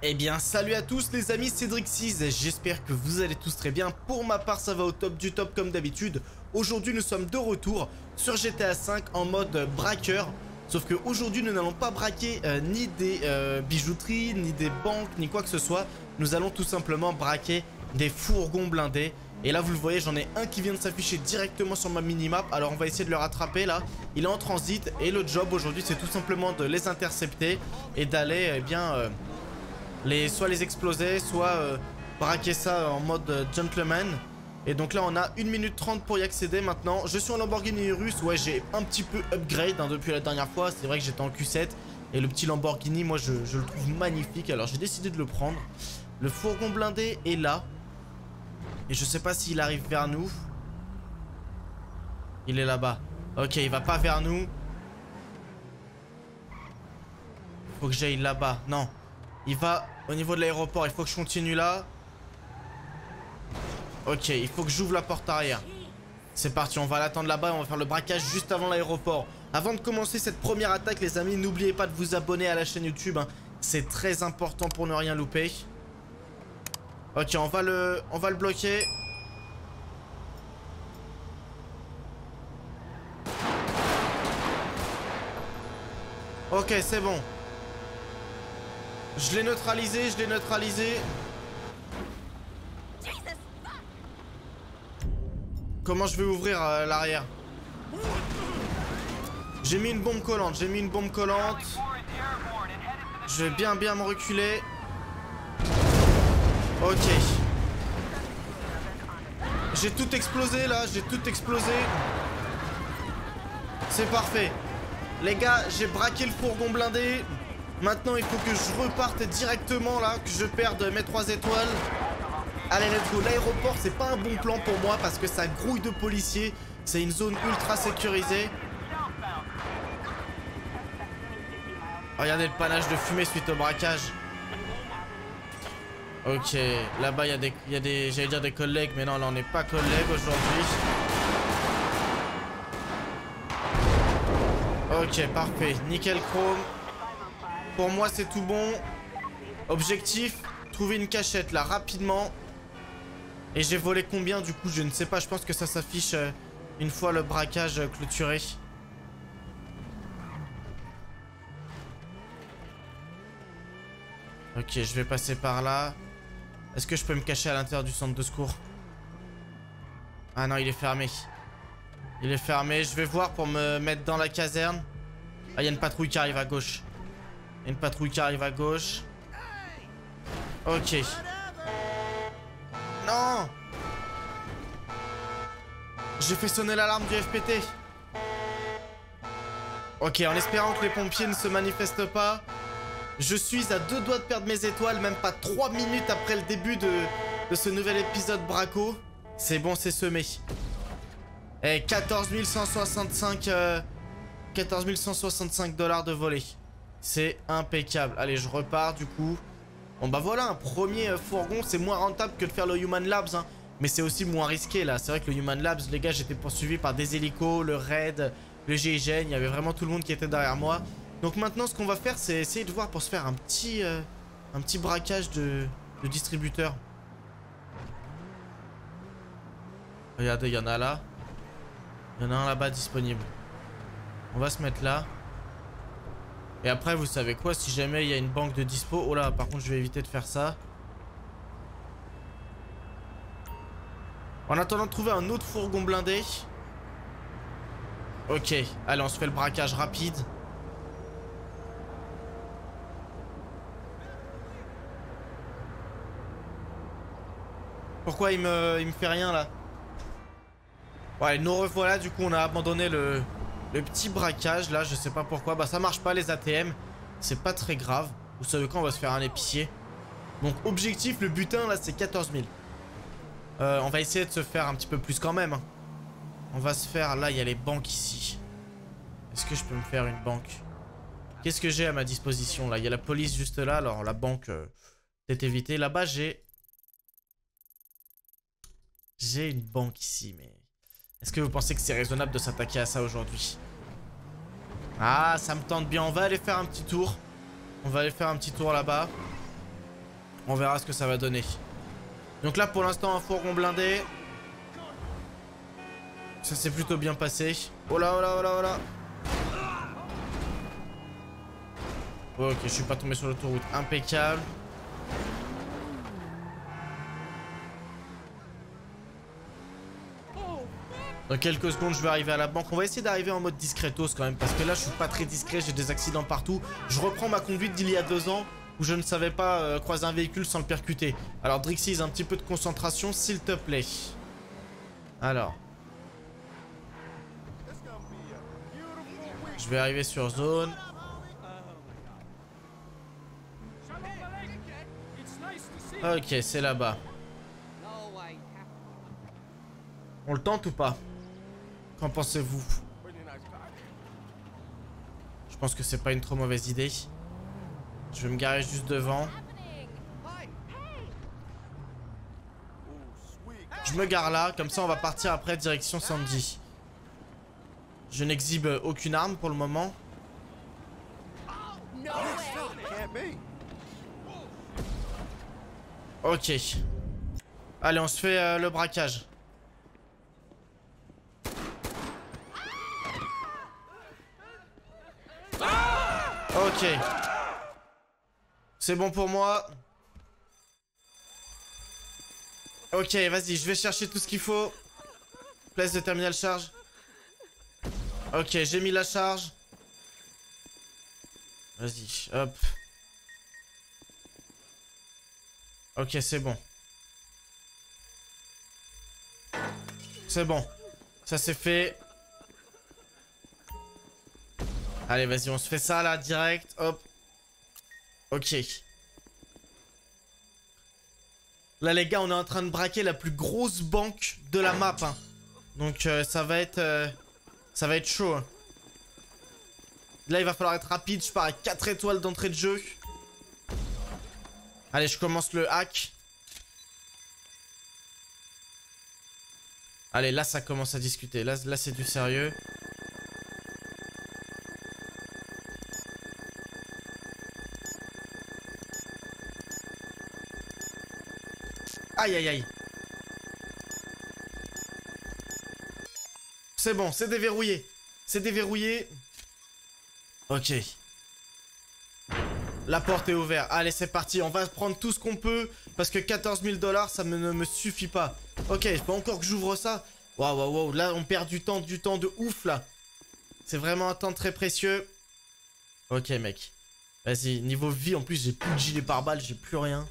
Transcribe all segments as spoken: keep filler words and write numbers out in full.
Eh bien salut à tous les amis, c'est Drixize, j'espère que vous allez tous très bien. Pour ma part ça va au top du top comme d'habitude. Aujourd'hui nous sommes de retour sur GTA cinq en mode braqueur. Sauf qu'aujourd'hui nous n'allons pas braquer euh, ni des euh, bijouteries, ni des banques, ni quoi que ce soit. Nous allons tout simplement braquer des fourgons blindés. Et là vous le voyez, j'en ai un qui vient de s'afficher directement sur ma minimap. Alors on va essayer de le rattraper là. Il est en transit et le job aujourd'hui c'est tout simplement de les intercepter et d'aller eh bien... Euh, Les, soit les exploser, soit euh, braquer ça en mode euh, gentleman. Et donc là on a une minute trente pour y accéder maintenant. Je suis en Lamborghini russe, ouais j'ai un petit peu upgrade hein, depuis la dernière fois. C'est vrai que j'étais en Q sept et le petit Lamborghini moi je, je le trouve magnifique. Alors j'ai décidé de le prendre. Le fourgon blindé est là. Et je sais pas s'il arrive vers nous. Il est là-bas. Ok, il va pas vers nous. Faut que j'aille là-bas, non. Il va au niveau de l'aéroport, il faut que je continue là. Ok, il faut que j'ouvre la porte arrière. C'est parti, on va l'attendre là-bas et on va faire le braquage juste avant l'aéroport. Avant de commencer cette première attaque les amis, n'oubliez pas de vous abonner à la chaîne YouTube hein. C'est très important pour ne rien louper. Ok, on va le, on va le bloquer. Ok, c'est bon. Je l'ai neutralisé, je l'ai neutralisé. Comment je vais ouvrir euh, l'arrière? J'ai mis une bombe collante, j'ai mis une bombe collante. Je vais bien bien me reculer. Ok. J'ai tout explosé là, j'ai tout explosé. C'est parfait. Les gars, j'ai braqué le fourgon blindé. Maintenant il faut que je reparte directement là, que je perde mes trois étoiles. Allez let's go. L'aéroport c'est pas un bon plan pour moi parce que ça grouille de policiers. C'est une zone ultra sécurisée. Regardez le panache de fumée suite au braquage. Ok, là-bas il y a des, y a des j'allais dire des collègues, mais non là on n'est pas collègues aujourd'hui. Ok parfait, nickel chrome. Pour moi c'est tout bon. Objectif, trouver une cachette là rapidement. Et j'ai volé combien du coup je ne sais pas. Je pense que ça s'affiche euh, une fois le braquage euh, clôturé. Ok, je vais passer par là. Est-ce que je peux me cacher à l'intérieur du centre de secours? Ah non, il est fermé. Il est fermé, je vais voir pour me mettre dans la caserne. Ah, il y a une patrouille qui arrive à gauche. Une patrouille qui arrive à gauche. Ok. Non! J'ai fait sonner l'alarme du F P T. Ok, en espérant que les pompiers ne se manifestent pas. Je suis à deux doigts de perdre mes étoiles, même pas trois minutes après le début de, de ce nouvel épisode Braco. C'est bon, c'est semé. Et quatorze mille cent soixante-cinq euh, quatorze mille cent soixante-cinq dollars de volée. C'est impeccable. Allez, je repars du coup. Bon bah voilà, un premier fourgon. C'est moins rentable que de faire le Human Labs hein. Mais c'est aussi moins risqué là. C'est vrai que le Human Labs, les gars, j'étais poursuivi par des hélicos, le RAID, le G I G N. Il y avait vraiment tout le monde qui était derrière moi. Donc maintenant ce qu'on va faire c'est essayer de voir pour se faire un petit euh, un petit braquage de, de distributeur. Regardez, il y en a là. Il y en a un là-bas disponible. On va se mettre là. Et après vous savez quoi, si jamais il y a une banque de dispo. Oh là, par contre je vais éviter de faire ça. En attendant de trouver un autre fourgon blindé. Ok, allez on se fait le braquage rapide. Pourquoi il me, il me fait rien là? Ouais, nous revoilà, du coup on a abandonné le... Le petit braquage là, je sais pas pourquoi. Bah ça marche pas les A T M, c'est pas très grave. Vous savez quoi, on va se faire un épicier. Donc objectif, le butin là c'est quatorze mille. euh, On va essayer de se faire un petit peu plus quand même hein. On va se faire, là il y a les banques ici. Est-ce que je peux me faire une banque? Qu'est-ce que j'ai à ma disposition là? Il y a la police juste là, alors la banque euh, peut-être éviter. Là-bas j'ai J'ai une banque ici, mais est-ce que vous pensez que c'est raisonnable de s'attaquer à ça aujourd'hui? Ah, ça me tente bien. On va aller faire un petit tour. On va aller faire un petit tour là-bas. On verra ce que ça va donner. Donc là pour l'instant un fourgon blindé. Ça s'est plutôt bien passé. Oh là oh là oh là oh là. Ok, je suis pas tombé sur l'autoroute. Impeccable. Dans quelques secondes je vais arriver à la banque. On va essayer d'arriver en mode discretos quand même, parce que là je suis pas très discret, j'ai des accidents partout. Je reprends ma conduite d'il y a deux ans où je ne savais pas euh, croiser un véhicule sans le percuter. Alors Drixize, un petit peu de concentration s'il te plaît. Alors je vais arriver sur zone. Ok, c'est là-bas. On le tente ou pas? Qu'en pensez-vous? Je pense que c'est pas une trop mauvaise idée. Je vais me garer juste devant. Je me gare là, comme ça on va partir après direction Sandy. Je n'exhibe aucune arme pour le moment. Ok. Allez, on se fait euh, le braquage. Ok. C'est bon pour moi. Ok, vas-y, je vais chercher tout ce qu'il faut. Place de terminal charge. Ok, j'ai mis la charge. Vas-y, hop. Ok, c'est bon. C'est bon. Ça c'est fait. Allez, vas-y, on se fait ça là, direct. Hop. Ok. Là, les gars, on est en train de braquer la plus grosse banque de la map. Hein. Donc, euh, ça va être... Euh, ça va être chaud. Hein. Là, il va falloir être rapide. Je pars à quatre étoiles d'entrée de jeu. Allez, je commence le hack. Allez, là, ça commence à discuter. Là, là c'est du sérieux. Aïe, aïe, aïe. C'est bon, c'est déverrouillé. C'est déverrouillé. Ok. La porte est ouverte. Allez, c'est parti. On va prendre tout ce qu'on peut. Parce que quatorze mille dollars, ça me, ne me suffit pas. Ok, c'est pas encore que j'ouvre ça. Waouh, waouh, waouh. Là, on perd du temps, du temps de ouf, là. C'est vraiment un temps très précieux. Ok, mec. Vas-y, niveau vie, en plus, j'ai plus de gilet pare-balles, j'ai plus rien.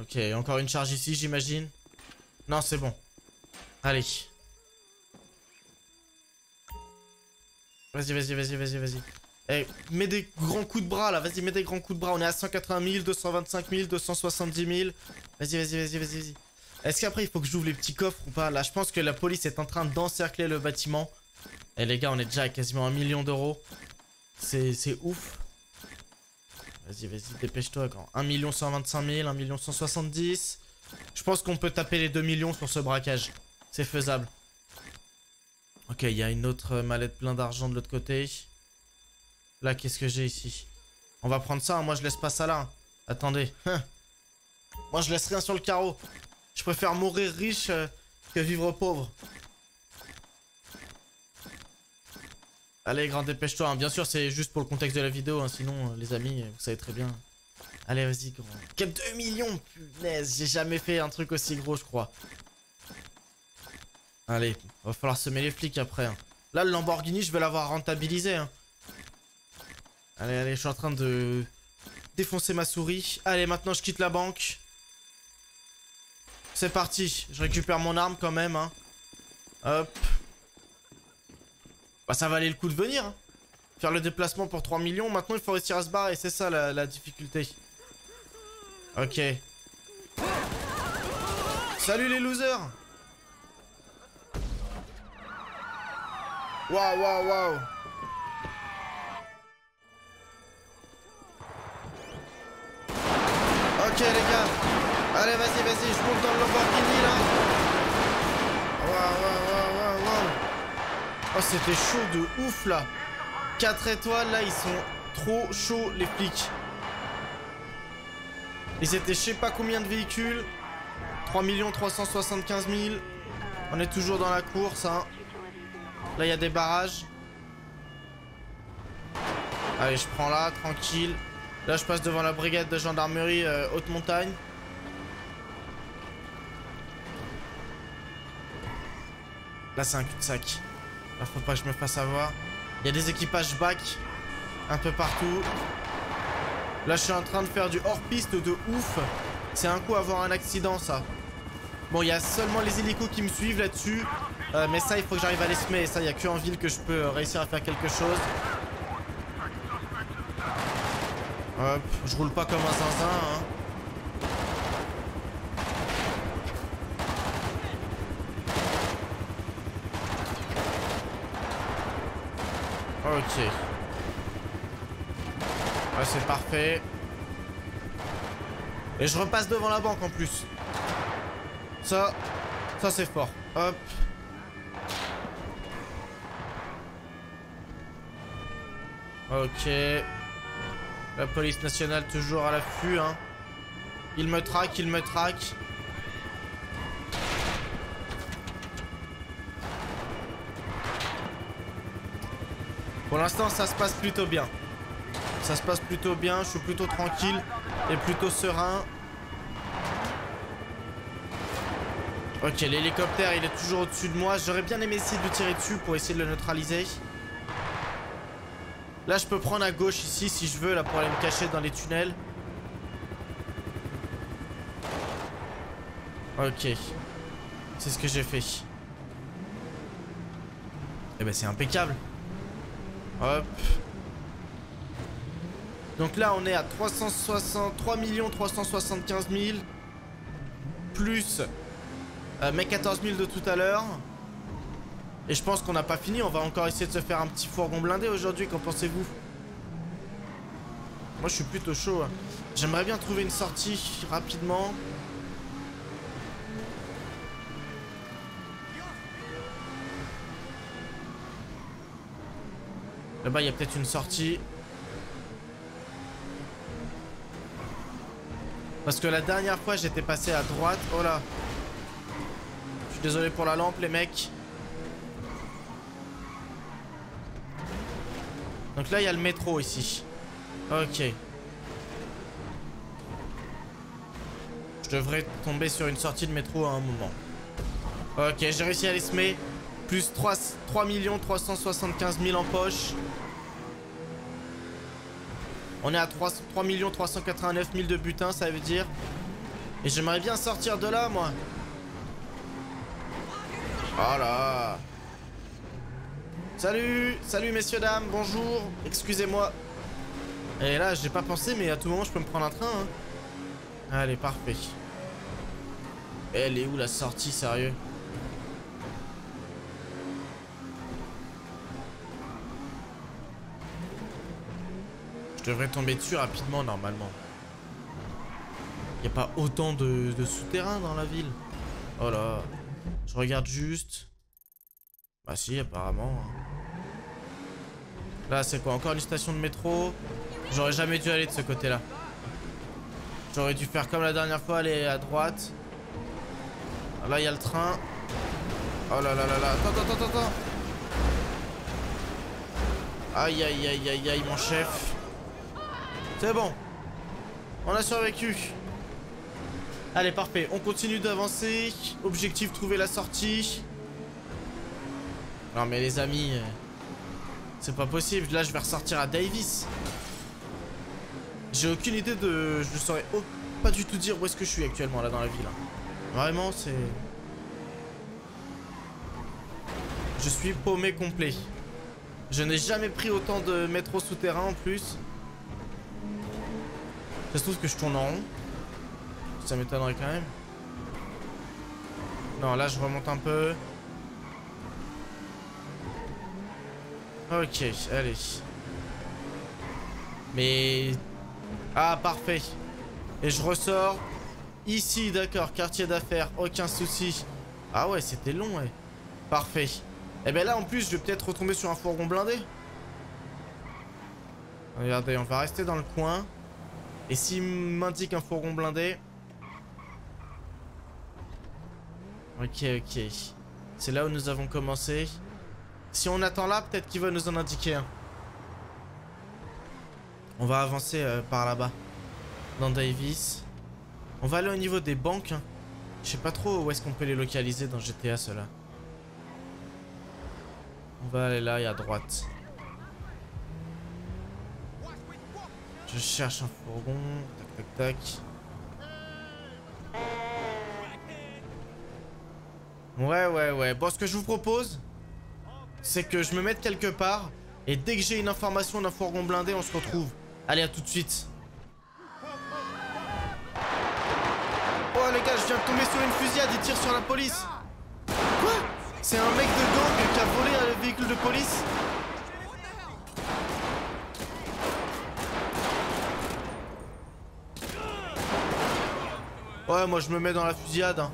Ok, encore une charge ici, j'imagine. Non, c'est bon. Allez. Vas-y, vas-y, vas-y, vas-y, vas-y. Hey, mets des grands coups de bras là, vas-y, mets des grands coups de bras. On est à cent quatre-vingts mille, deux cent vingt-cinq mille, deux cent soixante-dix mille. Vas-y, vas-y, vas-y, vas-y, vas-y. Est-ce qu'après il faut que j'ouvre les petits coffres ou pas? Là, je pense que la police est en train d'encercler le bâtiment. Et les gars, on est déjà à quasiment un million d'euros. C'est ouf. Vas-y, vas-y, dépêche-toi quand. un million cent vingt-cinq mille, un million cent soixante-dix. Je pense qu'on peut taper les deux millions sur ce braquage. C'est faisable. Ok, il y a une autre mallette plein d'argent de l'autre côté. Là, qu'est-ce que j'ai ici? On va prendre ça, hein. Moi je laisse pas ça là. Hein. Attendez. Moi je laisse rien sur le carreau. Je préfère mourir riche euh, que vivre pauvre. Allez, grand, dépêche-toi. Hein. Bien sûr, c'est juste pour le contexte de la vidéo. Hein. Sinon, euh, les amis, vous savez très bien. Allez, vas-y, grand. Cap deux millions, punaise. J'ai jamais fait un truc aussi gros, je crois. Allez, va falloir semer les flics après. Hein. Là, le Lamborghini, je vais l'avoir rentabilisé. Hein. Allez, allez, je suis en train de défoncer ma souris. Allez, maintenant, je quitte la banque. C'est parti. Je récupère mon arme quand même. Hein. Hop. Bah, ça valait le coup de venir. Hein. Faire le déplacement pour trois millions. Maintenant, il faut réussir à se barrer. C'est ça, la, la difficulté. Ok. Salut les losers. Waouh, waouh, waouh. Ok les gars, allez vas-y vas-y, je monte dans le Lamborghini là. Waouh waouh waouh waouh. Oh c'était chaud de ouf là. quatre étoiles là, ils sont trop chauds les flics. Ils étaient je sais pas combien de véhicules. trois millions trois cent soixante-quinze mille. On est toujours dans la course, hein. Là, il y a des barrages. Allez, je prends là, tranquille. Là, je passe devant la brigade de gendarmerie euh, haute montagne. Là, c'est un cul-de-sac. Là, faut pas que je me fasse avoir. Il y a des équipages back un peu partout. Là, je suis en train de faire du hors-piste de ouf. C'est un coup avoir un accident, ça. Bon, il y a seulement les hélicos qui me suivent là-dessus. Euh, mais ça, il faut que j'arrive à les semer. Et ça, il n'y a qu'en ville que je peux euh, réussir à faire quelque chose. Hop, je roule pas comme un zinzin, hein. Ok. Ouais, c'est parfait. Et je repasse devant la banque en plus. Ça, ça c'est fort. Hop. Ok. La police nationale toujours à l'affût, hein. Il me traque, il me traque. Pour l'instant, ça se passe plutôt bien. Ça se passe plutôt bien, je suis plutôt tranquille et plutôt serein. Ok, l'hélicoptère, il est toujours au-dessus de moi. J'aurais bien aimé essayer de le tirer dessus pour essayer de le neutraliser. Là, je peux prendre à gauche ici si je veux, là, pour aller me cacher dans les tunnels. Ok. C'est ce que j'ai fait. Eh ben, c'est impeccable. Hop. Donc là, on est à trois millions trois cent soixante-quinze mille. Plus euh, mes quatorze mille de tout à l'heure. Et je pense qu'on n'a pas fini, on va encore essayer de se faire un petit fourgon blindé aujourd'hui, qu'en pensez-vous? Moi je suis plutôt chaud, hein. J'aimerais bien trouver une sortie rapidement. Là-bas il y a peut-être une sortie. Parce que la dernière fois j'étais passé à droite, oh là. Je suis désolé pour la lampe les mecs. Donc là, il y a le métro ici. Ok. Je devrais tomber sur une sortie de métro à un moment. Ok, j'ai réussi à les semer. Plus trois millions trois cent soixante-quinze mille en poche. On est à trois millions trois cent quatre-vingt-neuf mille de butin, ça veut dire. Et j'aimerais bien sortir de là, moi. Voilà. Salut, salut messieurs, dames, bonjour, excusez-moi. Et là, j'ai pas pensé, mais à tout moment, je peux me prendre un train, hein. Allez, parfait. Elle est où la sortie, sérieux? Je devrais tomber dessus rapidement, normalement. Y a pas autant de, de souterrains dans la ville. Oh là, je regarde juste. Bah si, apparemment. Là c'est quoi? Encore une station de métro. J'aurais jamais dû aller de ce côté là. J'aurais dû faire comme la dernière fois, aller à droite. Alors là il y a le train. Oh là là là là. Attends, attends, attends, attends. Aïe aïe aïe aïe aïe mon chef. C'est bon. On a survécu. Allez parfait, on continue d'avancer. Objectif trouver la sortie. Non mais les amis, c'est pas possible. Là je vais ressortir à Davis. J'ai aucune idée de... Je ne saurais oh, pas du tout dire où est-ce que je suis actuellement là dans la ville. Vraiment c'est... Je suis paumé complet. Je n'ai jamais pris autant de métro souterrain en plus. Ça se trouve que je tourne en rond. Ça m'étonnerait quand même. Non là je remonte un peu. Ok, allez. Mais... Ah, parfait. Et je ressors. Ici, d'accord, quartier d'affaires, aucun souci. Ah ouais, c'était long, ouais. Parfait. Et ben là, en plus, je vais peut-être retomber sur un fourgon blindé. Regardez, on va rester dans le coin. Et s'il m'indique un fourgon blindé... Ok, ok. C'est là où nous avons commencé. Si on attend là, peut-être qu'il va nous en indiquer un. On va avancer euh, par là-bas. Dans Davis. On va aller au niveau des banques. Hein. Je sais pas trop où est-ce qu'on peut les localiser dans G T A, ceux-là. On va aller là et à droite. Je cherche un fourgon. Tac, tac, tac. Ouais, ouais, ouais. Bon, ce que je vous propose, c'est que je me mette quelque part. Et dès que j'ai une information d'un fourgon blindé, on se retrouve. Allez, à tout de suite. Oh les gars, je viens de tomber sur une fusillade, il tire sur la police. Quoi? C'est un mec de gang qui a volé un véhicule de police. Ouais, moi je me mets dans la fusillade. Hein.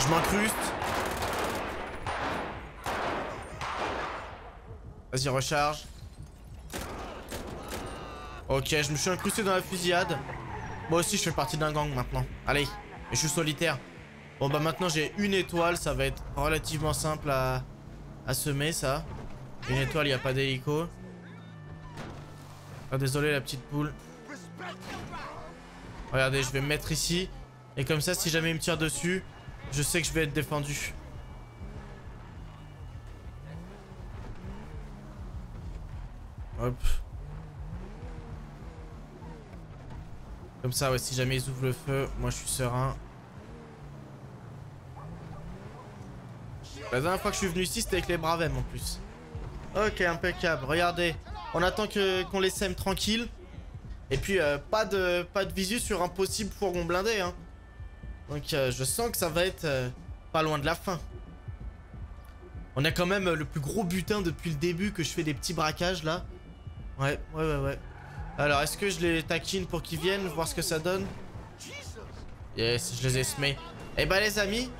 Je m'incruste. Vas-y, recharge. Ok, je me suis incrusté dans la fusillade. Moi aussi, je fais partie d'un gang maintenant. Allez, je suis solitaire. Bon, bah maintenant, j'ai une étoile. Ça va être relativement simple à, à semer, ça. Une étoile, il n'y a pas d'hélico. Ah, désolé, la petite poule. Regardez, je vais me mettre ici. Et comme ça, si jamais il me tire dessus, je sais que je vais être défendu. Hop. Comme ça, ouais, si jamais ils ouvrent le feu, moi je suis serein. La dernière fois que je suis venu ici, c'était avec les Bravem en plus. Ok, impeccable. Regardez, on attend que qu'on les sème tranquille. Et puis euh, pas de pas de visu sur un possible fourgon blindé. Hein. Donc euh, je sens que ça va être euh, pas loin de la fin. On a quand même le plus gros butin depuis le début que je fais des petits braquages là. Ouais, ouais, ouais, ouais. Alors, est-ce que je les taquine pour qu'ils viennent, voir ce que ça donne? Yes, je les ai semés. Et bah les amis,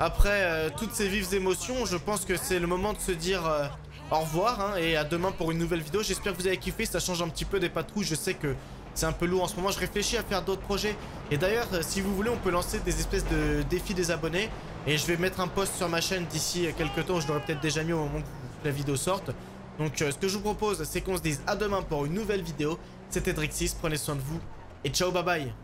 après euh, toutes ces vives émotions, je pense que c'est le moment de se dire euh, au revoir hein, et à demain pour une nouvelle vidéo. J'espère que vous avez kiffé, ça change un petit peu des patrouilles, je sais que c'est un peu lourd en ce moment. Je réfléchis à faire d'autres projets. Et d'ailleurs, si vous voulez, on peut lancer des espèces de défis des abonnés. Et je vais mettre un post sur ma chaîne d'ici quelques temps, je l'aurais peut-être déjà mis au moment que la vidéo sorte. Donc euh, ce que je vous propose, c'est qu'on se dise à demain pour une nouvelle vidéo. C'était Drixize, prenez soin de vous et ciao, bye bye.